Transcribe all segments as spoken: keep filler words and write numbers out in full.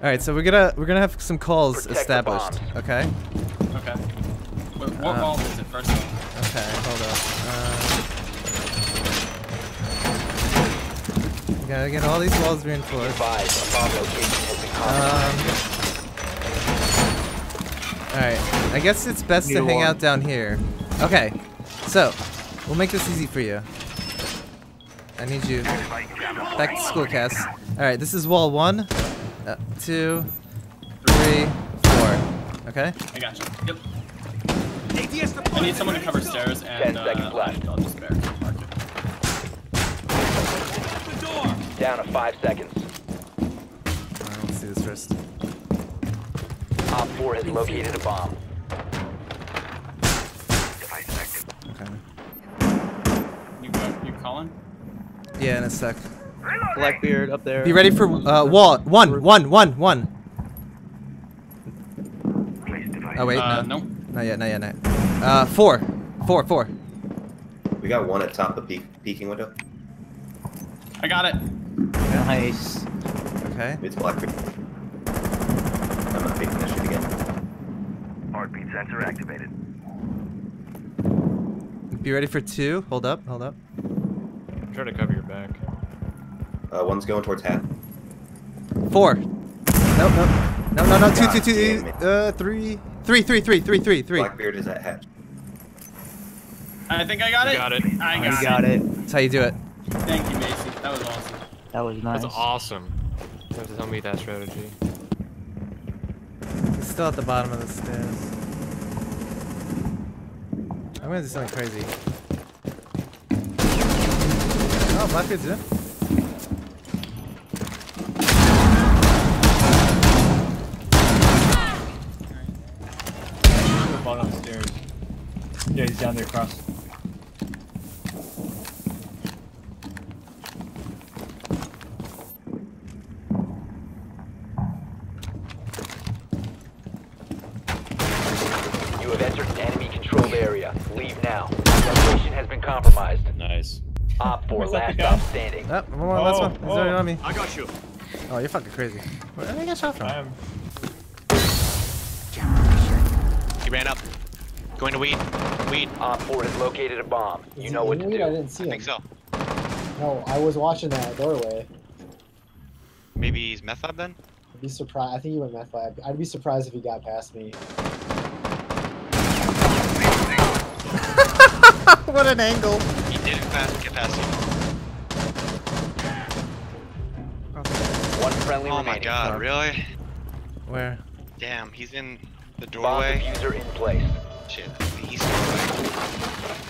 All right, so we're gonna we're gonna have some calls Protect established. Okay. Okay. Wait, what um, call is it first? Okay, hold up. Uh, we gotta get all these walls reinforced. Um, all right. I guess it's best to hang out down here. Okay. So we'll make this easy for you. I need you back to school, Cass. All right. This is wall one. Uh, two, three, four. Okay. I got you. Yep. I need someone to cover stairs and ten seconds uh, left. I'll just barricade the market. Down to five seconds. Alright, let's see this first. Op four has located a bomb. Okay. You go, you calling? Yeah, in a sec. Blackbeard up there. Be ready for uh, wall. One, one, one, one. Oh, wait. Uh, no. no. Not yet, not yet, not yet. Uh, four. Four, four. We got one at top of the peak, peeking window. I got it. Nice. Okay. It's Blackbeard. I'm not peeking this shit again. Heartbeat sensor activated. Be ready for two. Hold up, hold up. Try to cover your back. Uh, one's going towards half. Four. Nope, nope. No, no, no. Two, God, two, two, two. Uh, three. Three, three, three, three, three, three. Blackbeard is at half. I think I got you it. Got it. I got, got it. it. That's how you do it. Thank you, Macy. That was awesome. That was nice. That's awesome. You have to tell me that strategy. He's still at the bottom of the stairs. I'm gonna do something crazy. Oh, Blackbeard's in. Downstairs. Yeah, he's down there across. You have entered an enemy controlled area. Leave now. Location has been compromised. Nice. Op four, last op standing. Oh, one more, oh, last one. He's oh, already on me. I got you. Oh, you're fucking crazy. Where did I get shot from? I am. He ran up. Going to weed. Weed. Op four has located a bomb. Is you know what to weed? do. I didn't see I him. think so. No, I was watching that doorway. Maybe he's meth lab then? I'd be surprised. I think he went meth lab. I'd be surprised if he got past me. What an angle. He did fast get past you. One friendly remaining. Oh my god, oh. really? Where? Damn, he's in... the doorway. Bomb diffuser in place. Shit, the east doorway.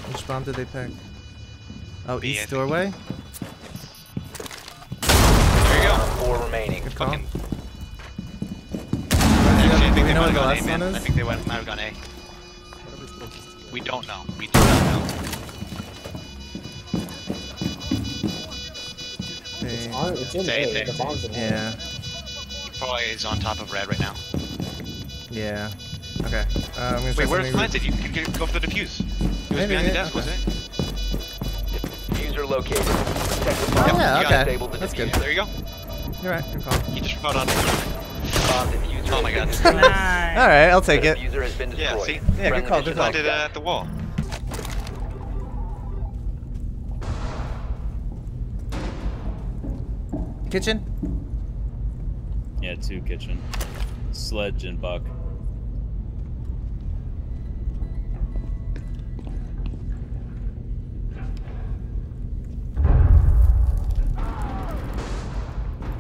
Which bomb did they pick? Oh, B, east doorway? There you go. Four remaining. Good call. Fucking... Actually, I think they might have gone A, man. I think they might have gone A. We don't know. We do not know. It's, on, it's in A. The bomb's in A. Yeah. He probably is on top of red right now. Yeah. Okay. Uh, I'm gonna Wait, where's planted? You can go for the defuse. It was behind the desk, wasn't it? Diffuser located. Oh, yeah, okay. That's good. There you go. You're right. Good call. He just fought on it. Oh my god. Alright, I'll take it. Yeah, see? Yeah, good call. Good call. Planted at the wall. Kitchen? Yeah, two kitchen. Sledge and Buck.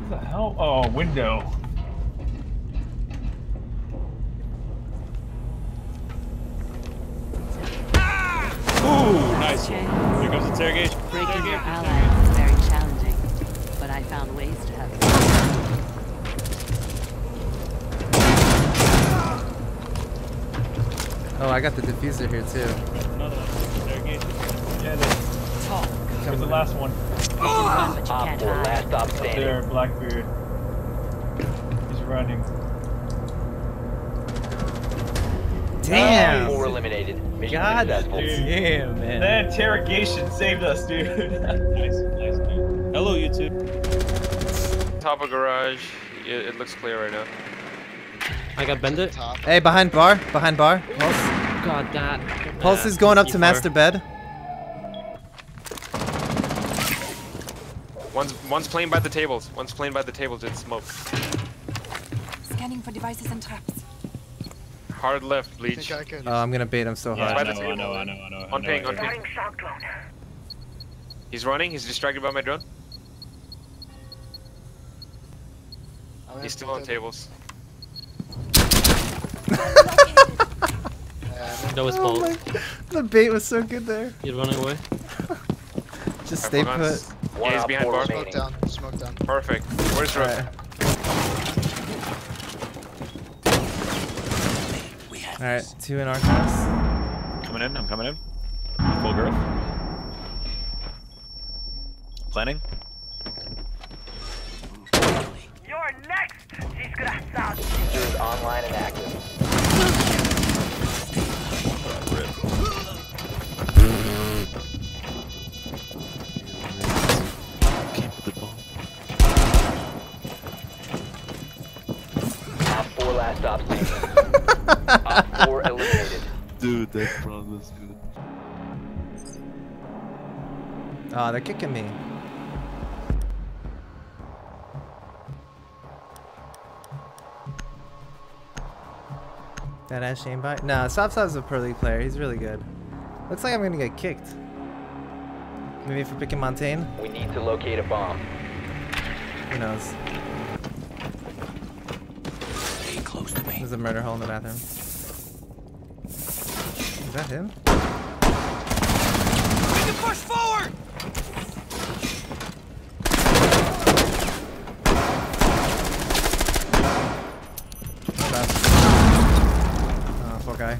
What the hell? Oh, window. Ah! Ooh, nice. Here comes interrogation. Breaking your ally was very challenging, but I found ways to have it. Oh, I got the diffuser here too. Another one. Yeah, there's. Here's the last one. Oh, oh, top four, last up standing. There, Blackbeard. He's running. Damn. Top four eliminated. Mission successful. Damn, man. That interrogation saved us, dude. Nice, nice, dude. Hello, YouTube. Top of garage. It, it looks clear right now. I got Bandit. Hey, behind bar, behind bar. Pulse. God, that. Pulse is going up to master bed. One's one's playing by the tables. One's playing by the tables. It's smoke. Scanning for devices and traps. Hard left, Leech. I I oh, I'm gonna bait him so yeah, hard. I know, I know, I know, I know. On ping, on ping. He's running. He's distracted by my drone. He's still on tables. That was bold. Oh, the bait was so good there. You're running away. Just stay put. Yeah, he's behind bar. Smoke down. Smoke down. Perfect. Where's Rook? Alright, All right, two in our class. Coming in. I'm coming in. Full growth. Planning. You're next. She's online and active. Stop uh, four eliminated. Dude, that front is good. Ah, oh, they're kicking me. That ass Shane by? Nah, Sob Sob's a pro league player. He's really good. Looks like I'm gonna get kicked. Maybe for picking Montagne. We need to locate a bomb. Who knows? There's a murder hole in the bathroom. Is that him? We can push forward! Oh, poor guy.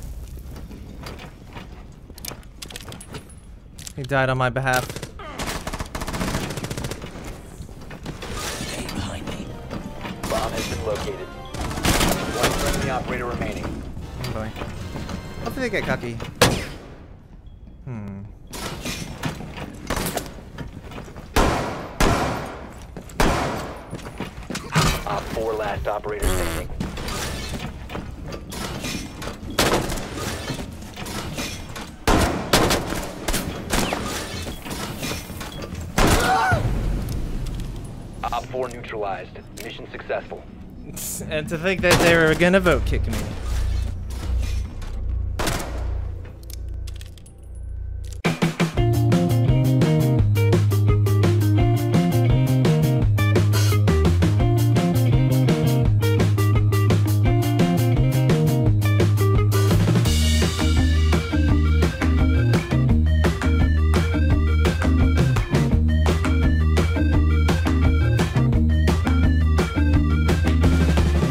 He died on my behalf. Stay behind me. Bomb has been located. One friendly operator remaining. Oh boy. Hopefully they get cocky. Hmm. Op four last operator standing. Op four neutralized. Mission successful. And to think that they were gonna vote kick me.